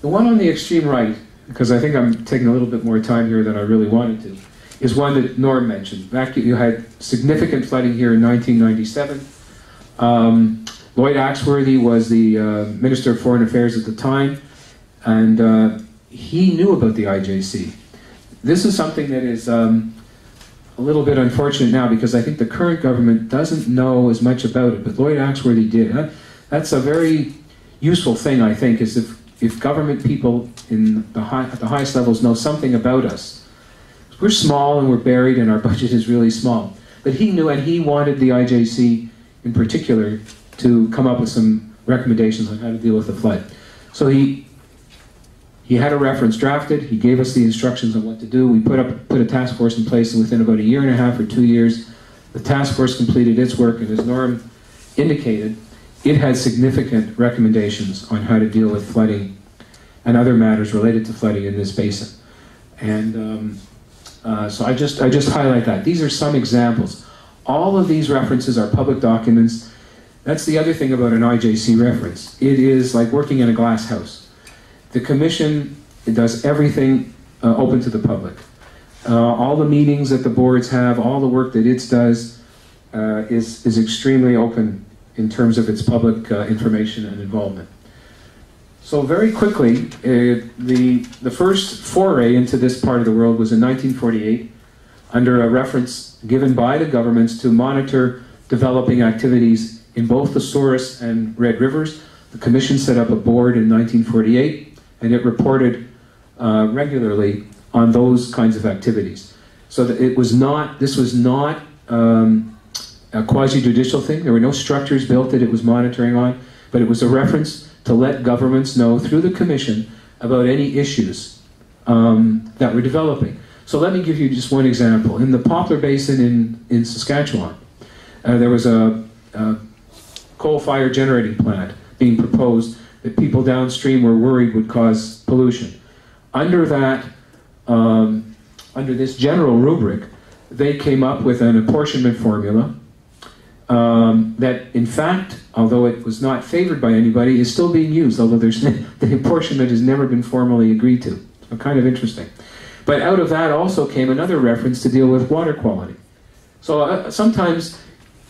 The one on the extreme right, because I think I'm taking a little bit more time here than I really wanted to, is one that Norm mentioned. Back you had significant flooding here in 1997. Lloyd Axworthy was the Minister of Foreign Affairs at the time, and he knew about the IJC. This is something that is a little bit unfortunate now, because I think the current government doesn't know as much about it, but Lloyd Axworthy did. That's a very useful thing, I think, is if government people in at the highest levels know something about us. We're small and we're buried and our budget is really small. But he knew, and he wanted the IJC in particular to come up with some recommendations on how to deal with the flood. So he had a reference drafted, he gave us the instructions on what to do. We put a task force in place, and within about a year and a half or 2 years, the task force completed its work, and as Norm indicated, it had significant recommendations on how to deal with flooding and other matters related to flooding in this basin. And so I just highlight that. These are some examples. All of these references are public documents. That's the other thing about an IJC reference. It is like working in a glass house. The Commission, it does everything open to the public. All the meetings that the boards have, all the work that it does is extremely open in terms of its public information and involvement. So very quickly, the first foray into this part of the world was in 1948 under a reference given by the governments to monitor developing activities in both the Souris and Red Rivers. The Commission set up a board in 1948. And it reported regularly on those kinds of activities. So that it was not, this was not a quasi-judicial thing. There were no structures built that it was monitoring on, but it was a reference to let governments know through the Commission about any issues that were developing. So let me give you just one example. In the Poplar Basin in Saskatchewan, there was a coal fire generating plant being proposed that people downstream were worried would cause pollution. Under that, under this general rubric, they came up with an apportionment formula that, in fact, although it was not favored by anybody, is still being used, although there's the apportionment has never been formally agreed to. So kind of interesting. But out of that also came another reference to deal with water quality. So sometimes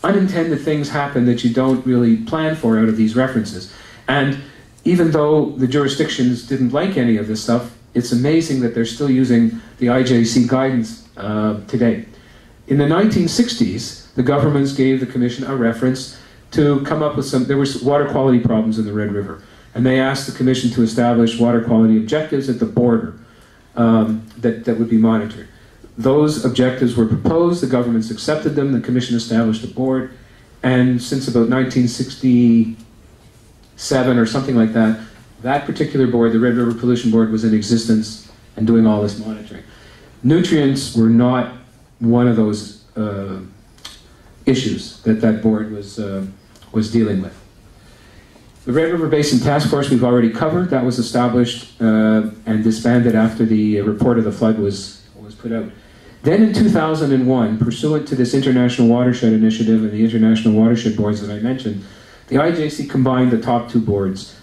unintended things happen that you don't really plan for out of these references. And even though the jurisdictions didn't like any of this stuff, it's amazing that they're still using the IJC guidance today. In the 1960s, the governments gave the Commission a reference to come up with some, there were water quality problems in the Red River, and they asked the Commission to establish water quality objectives at the border that would be monitored. Those objectives were proposed, the governments accepted them, the Commission established a board, and since about 1967 or something like that, that particular board, the Red River Pollution Board, was in existence and doing all this monitoring. Nutrients were not one of those issues that that board was dealing with. The Red River Basin Task Force we've already covered. That was established and disbanded after the report of the flood was put out. Then in 2001, pursuant to this International Watershed Initiative and the International Watershed Boards that I mentioned, the IJC combined the top two boards.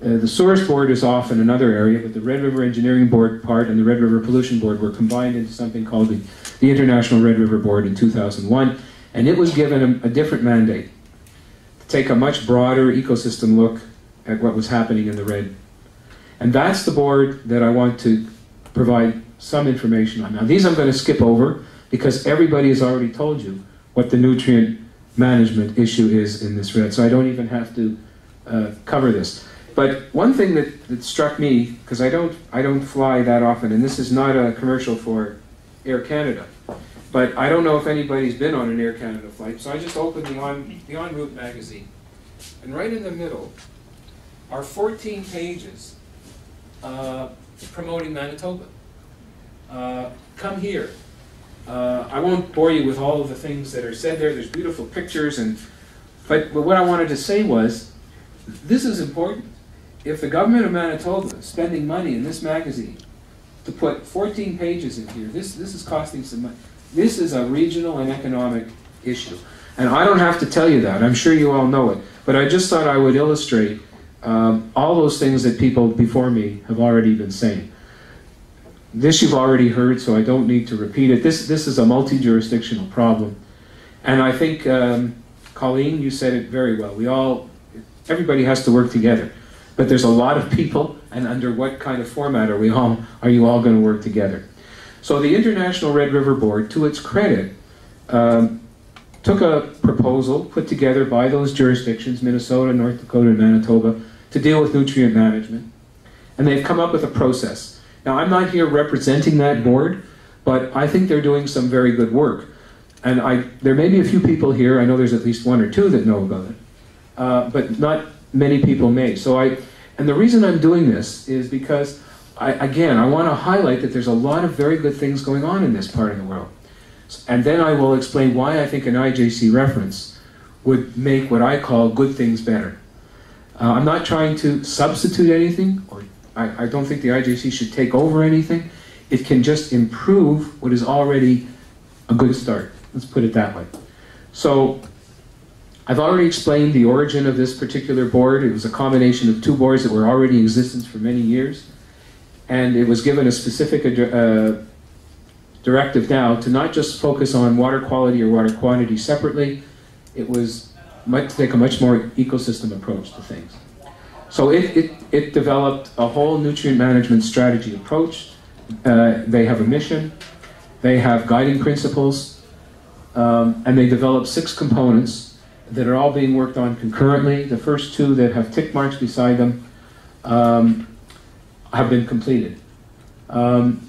The Souris Board is off in another area, but the Red River Engineering Board part and the Red River Pollution Board were combined into something called the International Red River Board in 2001, and it was given a different mandate to take a much broader ecosystem look at what was happening in the Red. And that's the board that I want to provide some information on. Now, these I'm going to skip over because everybody has already told you what the nutrient management issue is in this red, so I don't even have to cover this. But one thing that struck me, because I don't fly that often, and this is not a commercial for Air Canada, but I don't know if anybody's been on an Air Canada flight, so I just opened the Enroute magazine, and right in the middle are 14 pages promoting Manitoba. Come here. I won't bore you with all of the things that are said there. There's beautiful pictures, but what I wanted to say was, this is important. If the government of Manitoba is spending money in this magazine to put 14 pages in here, this is costing some money. This is a regional and economic issue. And I don't have to tell you that. I'm sure you all know it. But I just thought I would illustrate All those things that people before me have already been saying. This you've already heard, so I don't need to repeat it. This is a multi-jurisdictional problem. And I think, Colleen, you said it very well. Everybody has to work together. But there's a lot of people, and under what kind of format are you all going to work together? So the International Red River Board, to its credit, took a proposal put together by those jurisdictions, Minnesota, North Dakota, and Manitoba, to deal with nutrient management. And they've come up with a process. Now, I'm not here representing that board, but I think they're doing some very good work. And there may be a few people here, I know there's at least one or two that know about it, but not many people may. So and the reason I'm doing this is because, I want to highlight that there's a lot of very good things going on in this part of the world. And then I will explain why I think an IJC reference would make what I call good things better. I'm not trying to substitute anything, or I don't think the IJC should take over anything. It can just improve what is already a good start. Let's put it that way. So I've already explained the origin of this particular board. It was a combination of two boards that were already in existence for many years. And it was given a specific directive now to not just focus on water quality or water quantity separately. It was to take a much more ecosystem approach to things. So it developed a whole nutrient management strategy approach. They have a mission, they have guiding principles, and they developed 6 components that are all being worked on concurrently. The first 2 that have tick marks beside them have been completed. I'm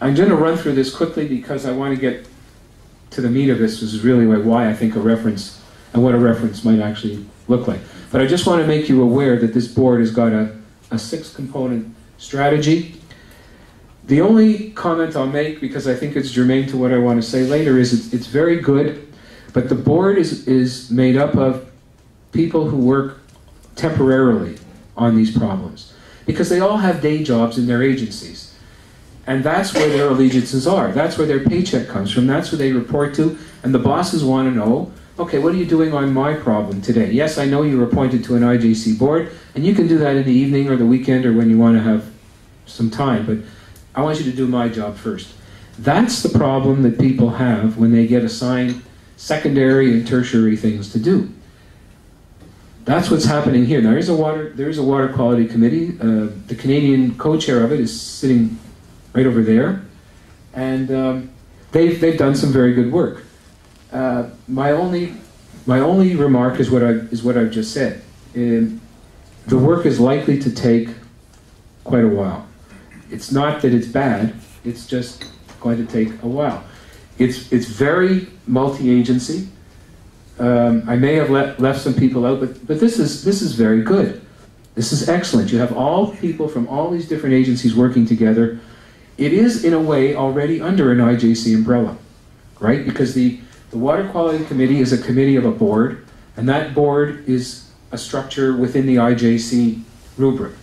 going to run through this quickly because I want to get to the meat of this. This is really why I think a reference and what a reference might actually look like. But I just want to make you aware that this board has got a 6-component strategy. The only comment I'll make, because I think it's germane to what I want to say later, is it's very good, but the board is made up of people who work temporarily on these problems, because they all have day jobs in their agencies. And that's where their allegiances are. That's where their paycheck comes from. That's where they report to. And the bosses want to know, okay, what are you doing on my problem today? Yes, I know you were appointed to an IJC board, and you can do that in the evening or the weekend or when you want to have some time, but I want you to do my job first. That's the problem that people have when they get assigned secondary and tertiary things to do. That's what's happening here. Now, there is a water quality committee. The Canadian co-chair of it is sitting right over there, and they've done some very good work. My only remark is what I've just said. The work is likely to take quite a while. It's not that it's bad, it's just going to take a while. It's very multi-agency. I may have left some people out, but this is very good. This is excellent. You have all people from all these different agencies working together. It is, in a way, already under an IJC umbrella, right? Because the Water Quality Committee is a committee of a board, and that board is a structure within the IJC rubric.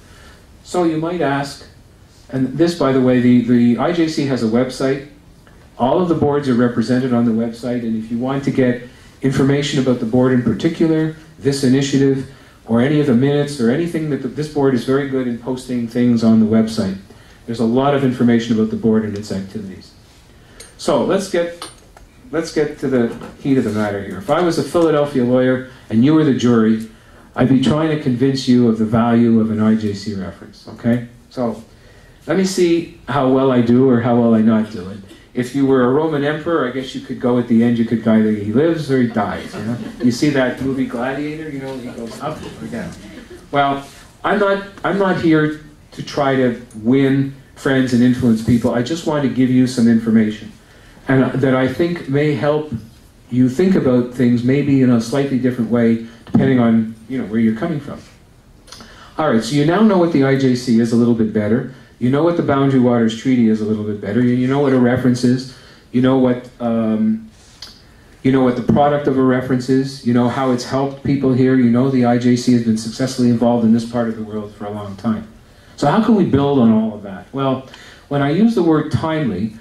So you might ask, and this, by the way, the IJC has a website. All of the boards are represented on the website, and if you want to get information about the board in particular, this initiative, or any of the minutes, or anything that this board is very good in posting things on the website. There's a lot of information about the board and its activities. So let's get to the heat of the matter here. If I was a Philadelphia lawyer and you were the jury, I'd be trying to convince you of the value of an IJC reference, okay? So let me see how well I do or how well I not do it. If you were a Roman emperor, I guess you could go at the end, you could either he lives or he dies, you know? You see that movie Gladiator, you know, he goes up or down. Well, I'm not here to try to win friends and influence people. I just want to give you some information and that I think may help you think about things maybe in a slightly different way depending on, you know, where you're coming from. All right, so you now know what the IJC is a little bit better. You know what the Boundary Waters Treaty is a little bit better. You know what a reference is. You know what the product of a reference is. You know how it's helped people here. You know the IJC has been successfully involved in this part of the world for a long time. So how can we build on all of that? Well, when I use the word timely,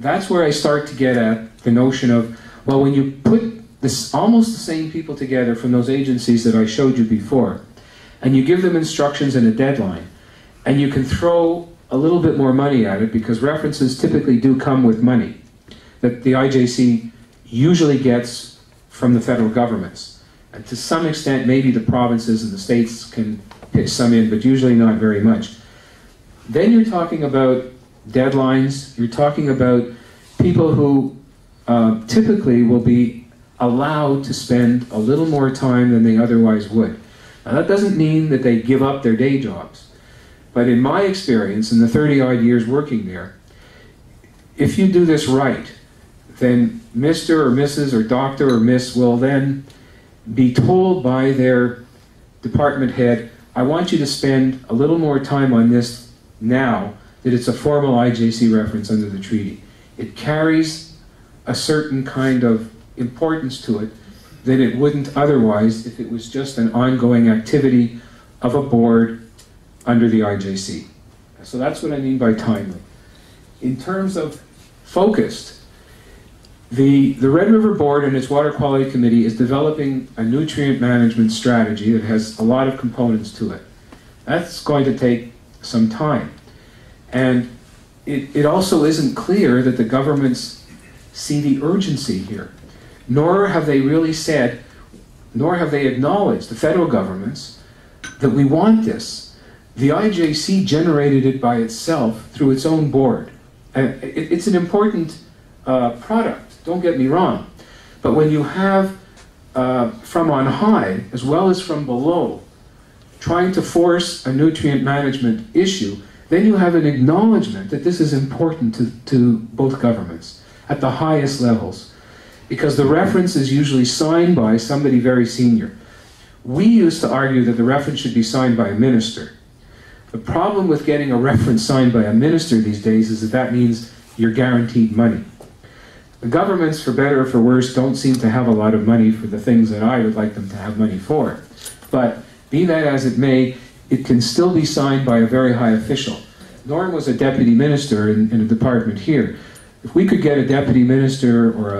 that's where I start to get at the notion of, well, when you put almost the same people together from those agencies that I showed you before, and you give them instructions and a deadline, and you can throw a little bit more money at it, because references typically do come with money that the IJC usually gets from the federal governments. And to some extent, maybe the provinces and the states can pitch some in, but usually not very much. Then you're talking about deadlines, you're talking about people who typically will be allowed to spend a little more time than they otherwise would. Now, that doesn't mean that they give up their day jobs, but in my experience, in the 30-odd years working there, if you do this right, then Mr. or Mrs. or Dr. or Miss will then be told by their department head, I want you to spend a little more time on this now that it's a formal IJC reference under the treaty. It carries a certain kind of importance to it that it wouldn't otherwise if it was just an ongoing activity of a board under the IJC. So that's what I mean by timely. In terms of focused, the Red River Board and its Water Quality Committee is developing a nutrient management strategy that has a lot of components to it. That's going to take some time. And it also isn't clear that the governments see the urgency here, nor have they really said, nor have they acknowledged, the federal governments, that we want this. The IJC generated it by itself through its own board. And it's an important product, don't get me wrong. But when you have from on high, as well as from below, trying to force a nutrient management issue, then you have an acknowledgement that this is important to both governments at the highest levels, because the reference is usually signed by somebody very senior. We used to argue that the reference should be signed by a minister. The problem with getting a reference signed by a minister these days is that means you're guaranteed money. The governments, for better or for worse, don't seem to have a lot of money for the things that I would like them to have money for. But be that as it may, it can still be signed by a very high official. Norm was a deputy minister in a department here. If we could get a deputy minister or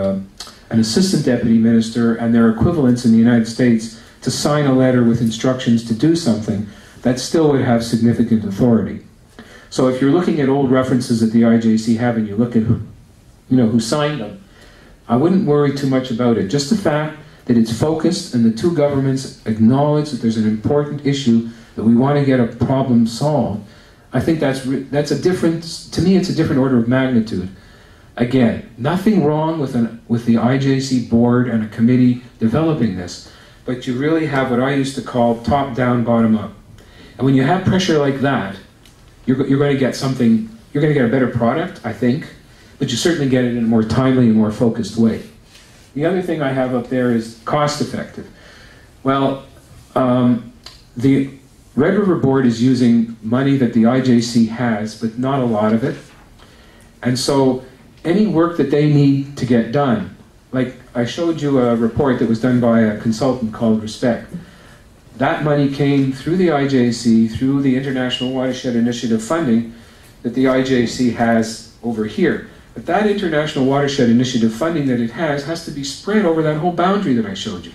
an assistant deputy minister and their equivalents in the United States to sign a letter with instructions to do something, that still would have significant authority. So if you're looking at old references that the IJC have and you look at who signed them, I wouldn't worry too much about it. Just the fact that it's focused and the two governments acknowledge that there's an important issue that we want to get a problem solved, I think that's a different, to me it's a different order of magnitude. Again, nothing wrong with the IJC board and a committee developing this, but you really have what I used to call top-down, bottom-up. And when you have pressure like that, you're going to get something, you're going to get a better product, I think, but you certainly get it in a more timely and more focused way. The other thing I have up there is cost-effective. Well, the Red River Board is using money that the IJC has, but not a lot of it. And so any work that they need to get done, like I showed you a report that was done by a consultant called Respect. That money came through the IJC, through the International Watershed Initiative funding that the IJC has over here. But that International Watershed Initiative funding that it has to be spread over that whole boundary that I showed you.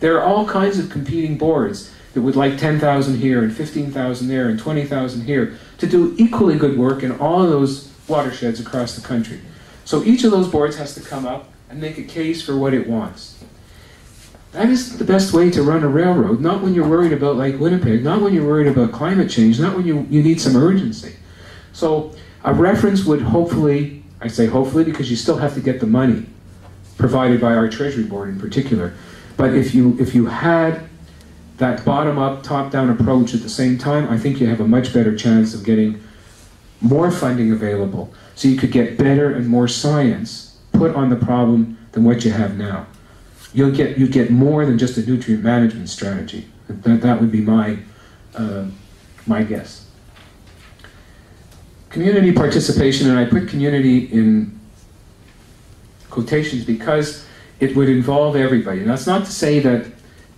There are all kinds of competing boards that would like 10,000 here and 15,000 there and 20,000 here to do equally good work in all of those watersheds across the country. So each of those boards has to come up and make a case for what it wants. That isn't the best way to run a railroad, not when you're worried about Lake Winnipeg, not when you're worried about climate change, not when you need some urgency. So a reference would hopefully, I say hopefully because you still have to get the money provided by our Treasury Board in particular, but if you had that bottom-up, top-down approach at the same time, I think you have a much better chance of getting more funding available, so you could get better and more science put on the problem than what you have now. You'd get more than just a nutrient management strategy. That would be my guess. Community participation, and I put community in quotations because it would involve everybody. And that's not to say that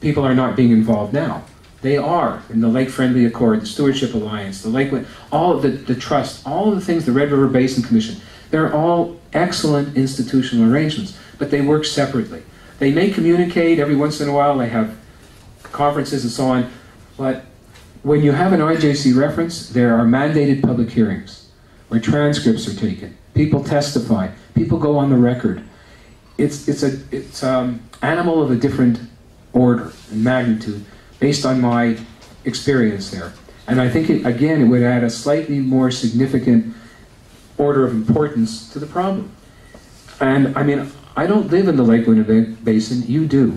people are not being involved now. They are, in the Lake Friendly Accord, the Stewardship Alliance, the Lake, all of the trust, all of the things, the Red River Basin Commission, they're all excellent institutional arrangements, but they work separately. They may communicate every once in a while, they have conferences and so on, but when you have an IJC reference, there are mandated public hearings where transcripts are taken, people testify, people go on the record. It's animal of a different order and magnitude based on my experience there. And I think, it would add a slightly more significant order of importance to the problem. And, I mean, I don't live in the Lake Winnipeg Basin, you do.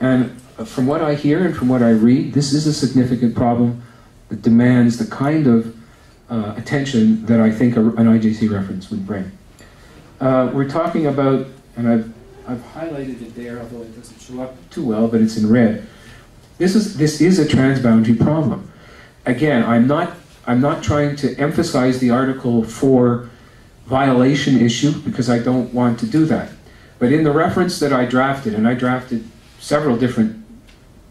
And from what I hear and from what I read, this is a significant problem that demands the kind of attention that I think an IJC reference would bring. We're talking about, and I've highlighted it there, although it doesn't show up too well, but it's in red. This is a transboundary problem. Again, I'm not trying to emphasize the Article 4 violation issue because I don't want to do that. But in the reference that I drafted, and I drafted several different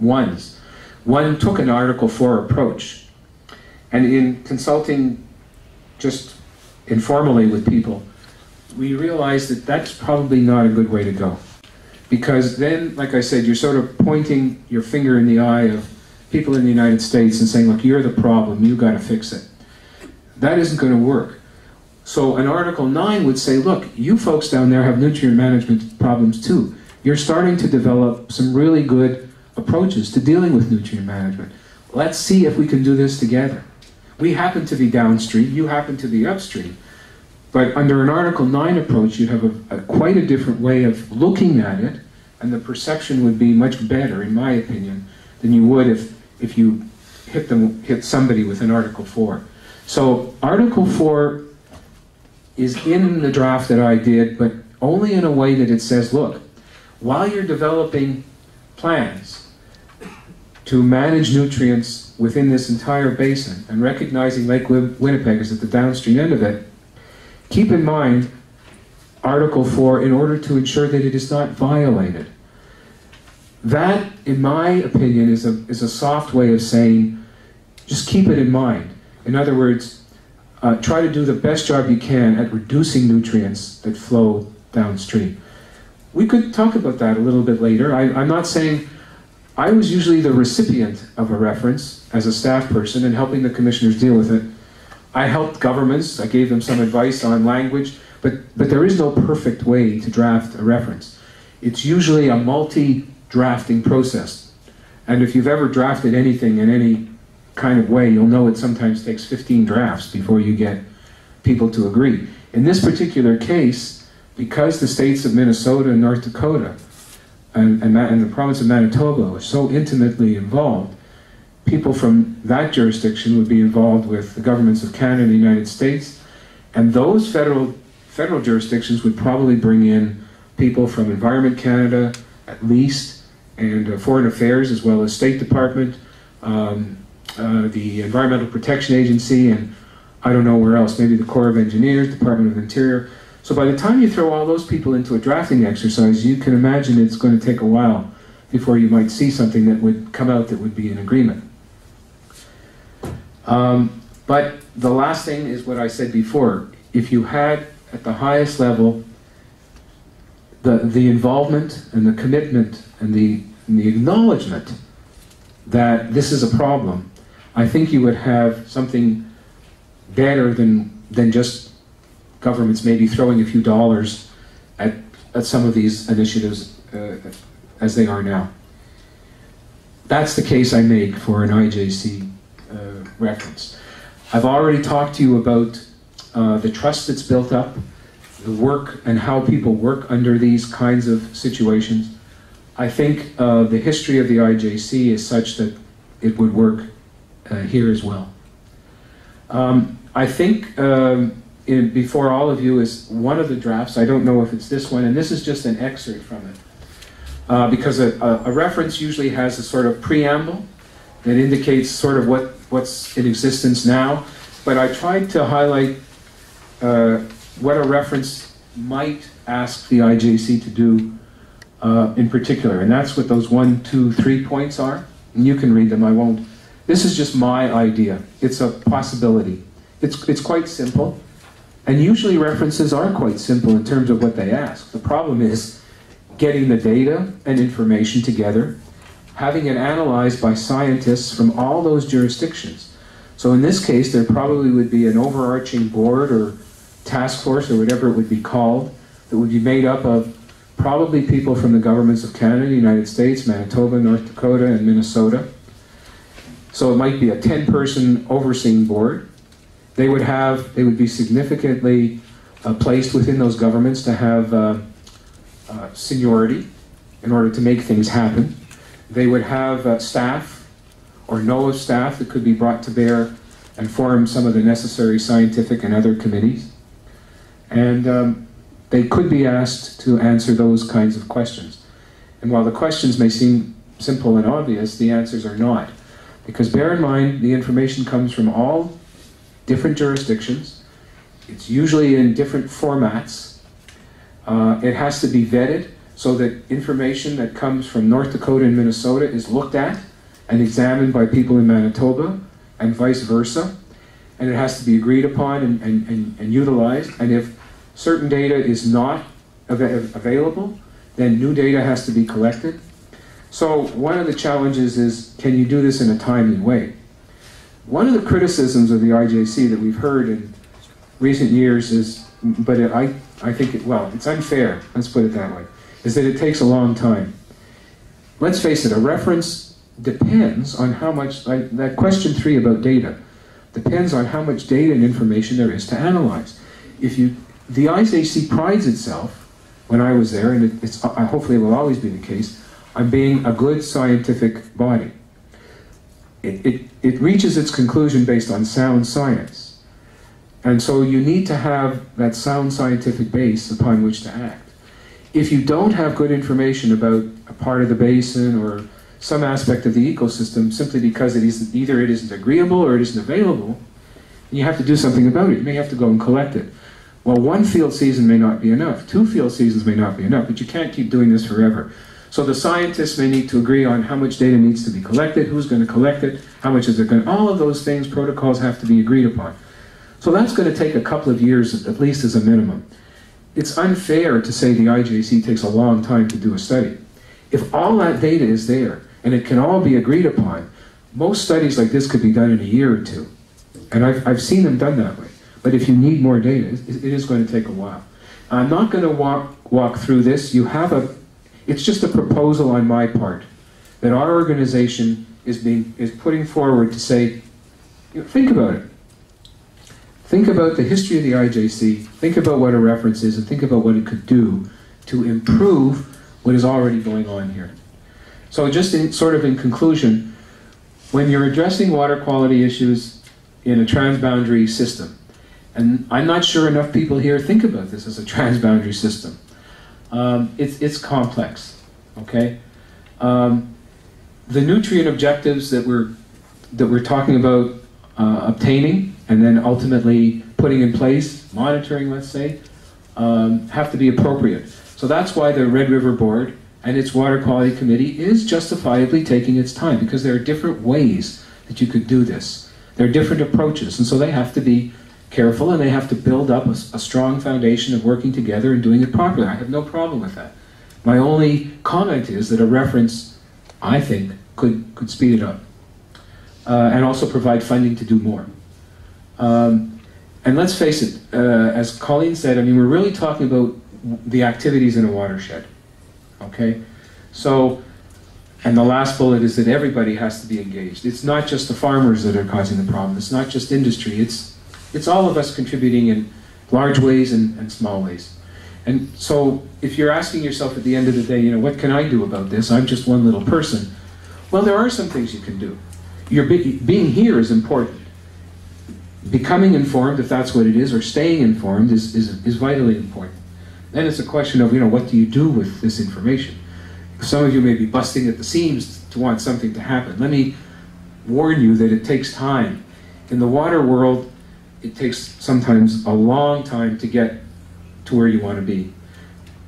ones, one took an Article 4 approach. And in consulting just informally with people, we realized that that's probably not a good way to go. Because then, like I said, you're sort of pointing your finger in the eye of people in the United States and saying, look, you're the problem, you've got to fix it. That isn't going to work. So an Article 9 would say, look, you folks down there have nutrient management problems too. You're starting to develop some really good approaches to dealing with nutrient management. Let's see if we can do this together. We happen to be downstream, you happen to be upstream. But under an Article 9 approach, you'd have quite a different way of looking at it, and the perception would be much better, in my opinion, than you would if you hit somebody with an Article 4. So Article 4 is in the draft that I did, but only in a way that it says, look, while you're developing plans to manage nutrients within this entire basin, and recognizing Lake Winnipeg is at the downstream end of it, keep in mind Article 4 in order to ensure that it is not violated. That, in my opinion, is a soft way of saying just keep it in mind. In other words, try to do the best job you can at reducing nutrients that flow downstream. We could talk about that a little bit later. I'm not saying... I was usually the recipient of a reference as a staff person and helping the commissioners deal with it. I helped governments, I gave them some advice on language, but there is no perfect way to draft a reference. It's usually a multi-drafting process. And if you've ever drafted anything in any kind of way, you'll know it sometimes takes 15 drafts before you get people to agree. In this particular case, because the states of Minnesota and North Dakota and the province of Manitoba are so intimately involved, people from that jurisdiction would be involved with the governments of Canada and the United States, and those federal jurisdictions would probably bring in people from Environment Canada, at least, and Foreign Affairs, as well as State Department, the Environmental Protection Agency, and I don't know where else, maybe the Corps of Engineers, Department of Interior. So by the time you throw all those people into a drafting exercise, you can imagine it's going to take a while before you might see something that would come out that would be in agreement. But the last thing is what I said before. If you had, at the highest level, the involvement and the commitment and the acknowledgement that this is a problem, I think you would have something better than just governments maybe throwing a few dollars at some of these initiatives as they are now. That's the case I make for an IJC reference. I've already talked to you about the trust that's built up, the work and how people work under these kinds of situations. I think the history of the IJC is such that it would work here as well. I think before all of you is one of the drafts, I don't know if it's this one, and this is just an excerpt from it. Because a reference usually has a sort of preamble that indicates sort of what's in existence now, but I tried to highlight what a reference might ask the IJC to do in particular, and that's what those 1, 2, 3 points are, and you can read them, I won't. This is just my idea. It's a possibility. It's quite simple, and usually references are quite simple in terms of what they ask. The problem is getting the data and information together having it analyzed by scientists from all those jurisdictions. So in this case, there probably would be an overarching board or task force or whatever it would be called that would be made up of probably people from the governments of Canada, the United States, Manitoba, North Dakota, and Minnesota. So it might be a 10-person overseeing board. They would be significantly placed within those governments to have seniority in order to make things happen. They would have staff or know of staff that could be brought to bear and form some of the necessary scientific and other committees. And they could be asked to answer those kinds of questions. And while the questions may seem simple and obvious, the answers are not. Because bear in mind, the information comes from all different jurisdictions. It's usually in different formats. It has to be vetted so that information that comes from North Dakota and Minnesota is looked at and examined by people in Manitoba and vice versa. And it has to be agreed upon and utilized. And if certain data is not available, then new data has to be collected. So one of the challenges is, can you do this in a timely way? One of the criticisms of the IJC that we've heard in recent years is, but it's unfair, let's put it that way, is that it takes a long time. Let's face it, a reference depends on how much, like that question 3 about data, depends on how much data and information there is to analyze. The IJC prides itself, when I was there, and it's hopefully it will always be the case, on being a good scientific body. It reaches its conclusion based on sound science. And so you need to have that sound scientific base upon which to act. If you don't have good information about a part of the basin or some aspect of the ecosystem simply because it isn't agreeable or it isn't available, you have to do something about it. You may have to go and collect it. Well, one field season may not be enough. 2 field seasons may not be enough, but you can't keep doing this forever. So the scientists may need to agree on how much data needs to be collected, who's going to collect it, how much is it going to... All of those things, protocols have to be agreed upon. So that's going to take a couple of years, at least as a minimum. It's unfair to say the IJC takes a long time to do a study. If all that data is there, and it can all be agreed upon, most studies like this could be done in a year or two. And I've seen them done that way. But if you need more data, it is going to take a while. I'm not going to walk through this. You have a... It's just a proposal on my part that our organization is putting forward to say, you know, think about it. Think about the history of the IJC, think about what a reference is, and think about what it could do to improve what is already going on here. So just in conclusion, when you're addressing water quality issues in a transboundary system, and I'm not sure enough people here think about this as a transboundary system. It's complex, okay? The nutrient objectives that we're talking about obtaining and then ultimately putting in place, monitoring, let's say, have to be appropriate. So that's why the Red River Board and its Water Quality Committee is justifiably taking its time, because there are different ways that you could do this. There are different approaches, and so they have to be careful, and they have to build up a strong foundation of working together and doing it properly. I have no problem with that. My only comment is that a reference, I think, could speed it up and also provide funding to do more. And let's face it, as Colleen said, I mean, we're really talking about the activities in a watershed, okay? So, and the last bullet is that everybody has to be engaged. It's not just the farmers that are causing the problem. It's not just industry. It's all of us contributing in large ways and small ways. And so if you're asking yourself at the end of the day, you know, what can I do about this? I'm just one little person. Well, there are some things you can do. Being here is important. Becoming informed, if that's what it is, or staying informed is vitally important. Then it's a question of, you know, what do you do with this information? Some of you may be busting at the seams to want something to happen. Let me warn you that it takes time. In the water world, it takes sometimes a long time to get to where you want to be.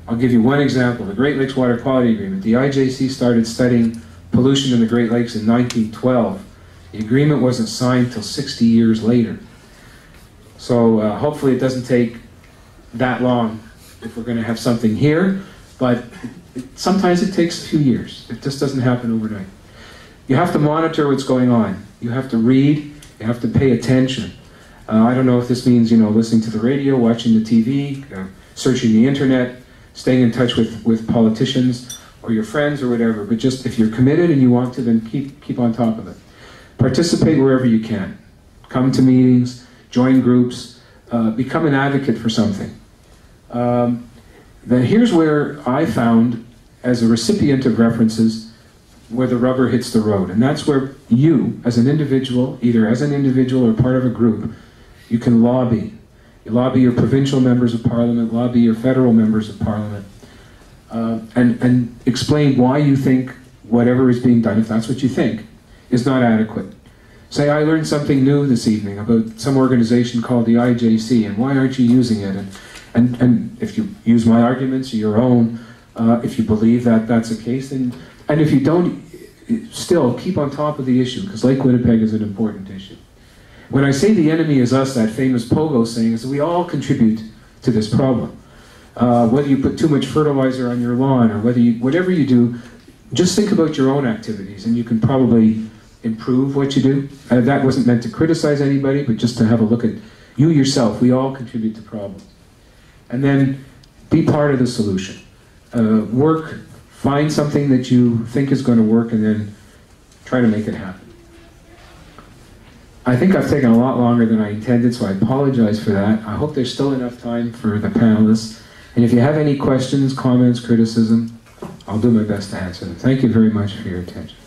I'll give you one example. The Great Lakes Water Quality Agreement. The IJC started studying pollution in the Great Lakes in 1912. The agreement wasn't signed till 60 years later. So hopefully it doesn't take that long if we're going to have something here, but sometimes it takes a few years. It just doesn't happen overnight. You have to monitor what's going on. You have to read, you have to pay attention. I don't know if this means, you know, listening to the radio, watching the TV, searching the internet, staying in touch with politicians or your friends or whatever, but just if you're committed and you want to, then keep on top of it. Participate wherever you can. Come to meetings, join groups, become an advocate for something. Then here's where I found, as a recipient of references, where the rubber hits the road. And that's where you, as an individual, either as an individual or part of a group, you can lobby. You lobby your provincial members of parliament, lobby your federal members of parliament, and explain why you think whatever is being done, if that's what you think, is not adequate. Say, I learned something new this evening about some organization called the IJC, and why aren't you using it? And if you use my arguments or your own, if you believe that that's the case, then, and if you don't, still keep on top of the issue, because Lake Winnipeg is an important issue. When I say the enemy is us, that famous Pogo saying is that we all contribute to this problem. Whether you put too much fertilizer on your lawn or whether you, whatever you do, just think about your own activities and you can probably improve what you do. That wasn't meant to criticize anybody, but just to have a look at you yourself. We all contribute to problems. And then be part of the solution. Find something that you think is going to work and then try to make it happen. I think I've taken a lot longer than I intended, so I apologize for that. I hope there's still enough time for the panelists. And if you have any questions, comments, criticism, I'll do my best to answer them. Thank you very much for your attention.